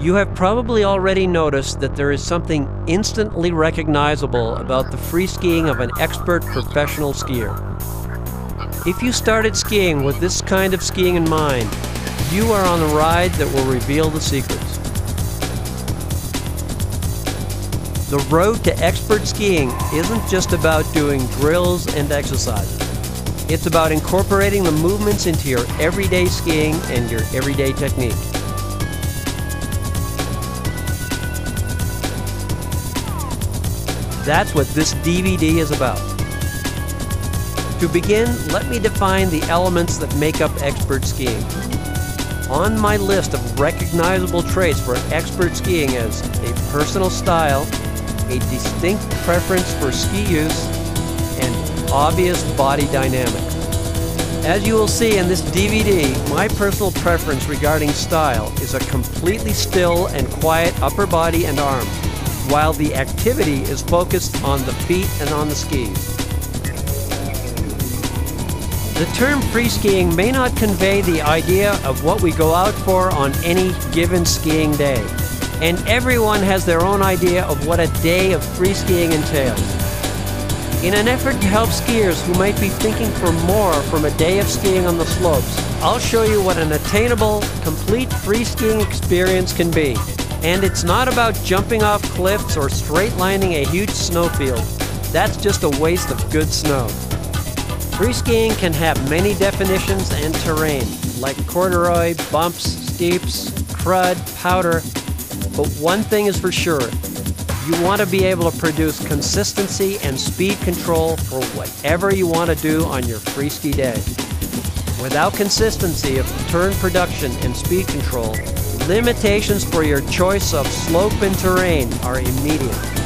You have probably already noticed that there is something instantly recognizable about the free skiing of an expert professional skier. If you started skiing with this kind of skiing in mind, you are on the ride that will reveal the secrets. The road to expert skiing isn't just about doing drills and exercises. It's about incorporating the movements into your everyday skiing and your everyday technique. That's what this DVD is about. To begin, let me define the elements that make up expert skiing. On my list of recognizable traits for expert skiing is a personal style, a distinct preference for ski use, and obvious body dynamics. As you will see in this DVD, my personal preference regarding style is a completely still and quiet upper body and arms, while the activity is focused on the feet and on the skis. The term free skiing may not convey the idea of what we go out for on any given skiing day. And everyone has their own idea of what a day of free skiing entails. In an effort to help skiers who might be thinking for more from a day of skiing on the slopes, I'll show you what an attainable, complete free skiing experience can be. And it's not about jumping off cliffs or straight-lining a huge snowfield. That's just a waste of good snow. Free skiing can have many definitions and terrain, like corduroy, bumps, steeps, crud, powder. But one thing is for sure, you want to be able to produce consistency and speed control for whatever you want to do on your free ski day. Without consistency of turn production and speed control, limitations for your choice of slope and terrain are immediate.